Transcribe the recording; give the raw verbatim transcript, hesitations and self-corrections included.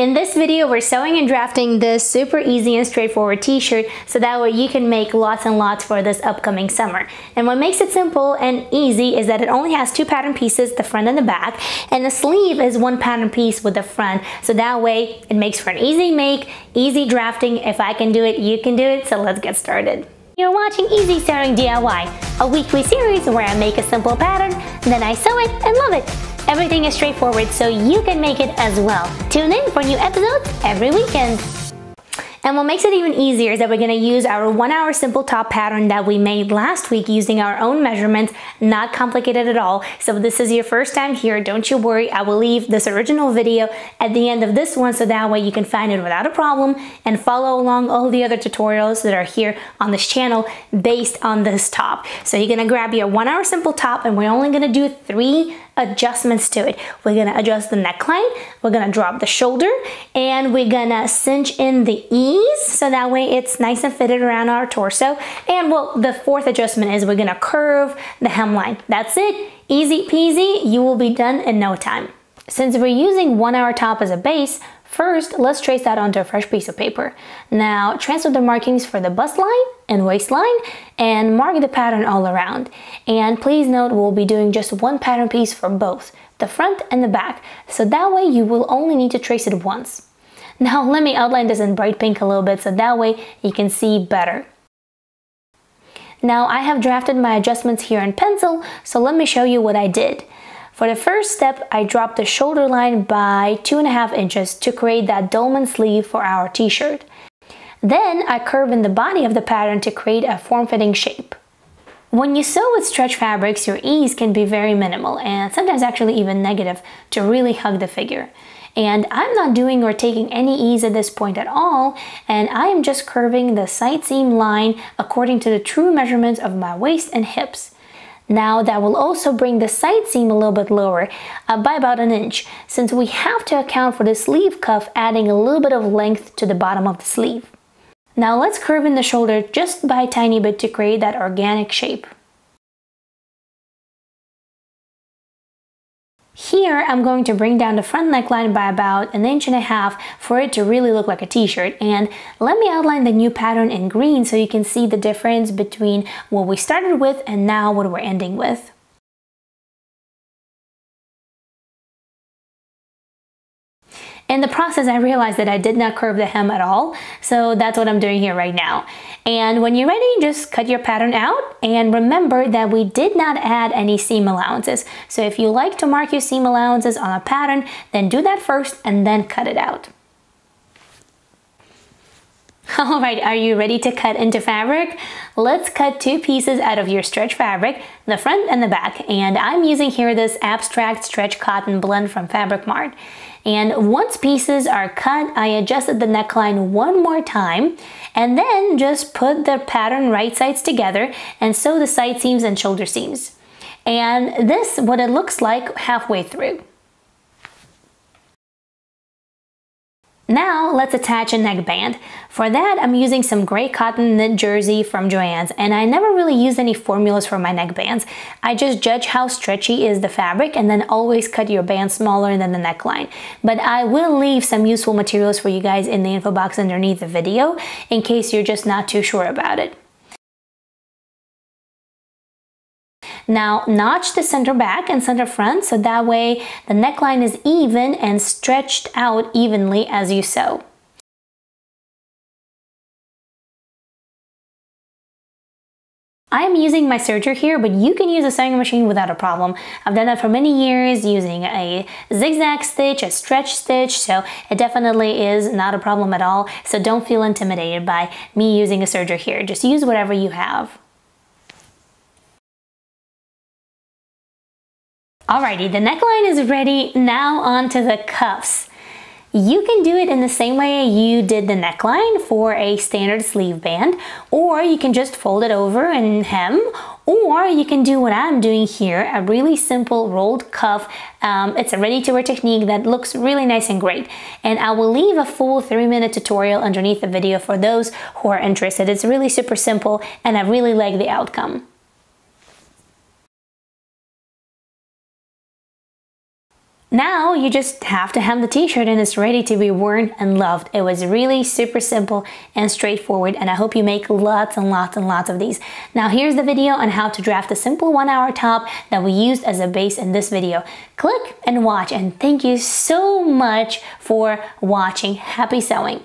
In this video, we're sewing and drafting this super easy and straightforward t-shirt so that way you can make lots and lots for this upcoming summer. And what makes it simple and easy is that it only has two pattern pieces, the front and the back, and the sleeve is one pattern piece with the front, so that way it makes for an easy make, easy drafting. If I can do it, you can do it, so let's get started. You're watching Easy Sewing D I Y, a weekly series where I make a simple pattern, then I sew it and love it. Everything is straightforward so you can make it as well. Tune in for new episodes every weekend. And what makes it even easier is that we're going to use our one hour simple top pattern that we made last week using our own measurements, not complicated at all. So if this is your first time here, don't you worry, I will leave this original video at the end of this one so that way you can find it without a problem and follow along all the other tutorials that are here on this channel based on this top. So you're going to grab your one hour simple top and we're only going to do three adjustments to it. We're gonna adjust the neckline, we're gonna drop the shoulder, and we're gonna cinch in the ease so that way it's nice and fitted around our torso. And well, the fourth adjustment is we're gonna curve the hemline. That's it, easy peasy, you will be done in no time. Since we're using one hour top as a base, first let's trace that onto a fresh piece of paper. Now transfer the markings for the bust line and waistline and mark the pattern all around. And please note, we'll be doing just one pattern piece for both, the front and the back, so that way you will only need to trace it once. Now let me outline this in bright pink a little bit so that way you can see better. Now I have drafted my adjustments here in pencil, so let me show you what I did. For the first step, I dropped the shoulder line by two and a half inches to create that dolman sleeve for our t-shirt. Then I curve in the body of the pattern to create a form-fitting shape. When you sew with stretch fabrics, your ease can be very minimal and sometimes actually even negative to really hug the figure. And I'm not doing or taking any ease at this point at all, and I am just curving the side seam line according to the true measurements of my waist and hips. Now that will also bring the side seam a little bit lower uh, by about an inch, since we have to account for the sleeve cuff adding a little bit of length to the bottom of the sleeve. Now let's curve in the shoulder just by a tiny bit to create that organic shape. Here I'm going to bring down the front neckline by about an inch and a half for it to really look like a t-shirt, and let me outline the new pattern in green so you can see the difference between what we started with and now what we're ending with. In the process, I realized that I did not curve the hem at all, so that's what I'm doing here right now. And when you're ready, just cut your pattern out, and remember that we did not add any seam allowances. So if you like to mark your seam allowances on a pattern, then do that first and then cut it out. All right, are you ready to cut into fabric? Let's cut two pieces out of your stretch fabric, the front and the back, and I'm using here this abstract stretch cotton blend from Fabric Mart. And once pieces are cut, I adjusted the neckline one more time and then just put the pattern right sides together and sew the side seams and shoulder seams. And this is what it looks like halfway through. Now let's attach a neck band. For that, I'm using some gray cotton knit jersey from Joann's, and I never really use any formulas for my neck bands. I just judge how stretchy is the fabric and then always cut your band smaller than the neckline. But I will leave some useful materials for you guys in the info box underneath the video in case you're just not too sure about it. Now notch the center back and center front so that way the neckline is even and stretched out evenly as you sew. I am using my serger here, but you can use a sewing machine without a problem. I've done that for many years using a zigzag stitch, a stretch stitch, so it definitely is not a problem at all. So don't feel intimidated by me using a serger here. Just use whatever you have. Alrighty, the neckline is ready, now onto the cuffs. You can do it in the same way you did the neckline for a standard sleeve band, or you can just fold it over and hem, or you can do what I'm doing here, a really simple rolled cuff. Um, it's a ready-to-wear technique that looks really nice and great. And I will leave a full three-minute tutorial underneath the video for those who are interested. It's really super simple and I really like the outcome. Now you just have to hem the t-shirt and it's ready to be worn and loved. It was really super simple and straightforward, and I hope you make lots and lots and lots of these. Now here's the video on how to draft a simple one hour top that we used as a base in this video. Click and watch, and thank you so much for watching. Happy sewing!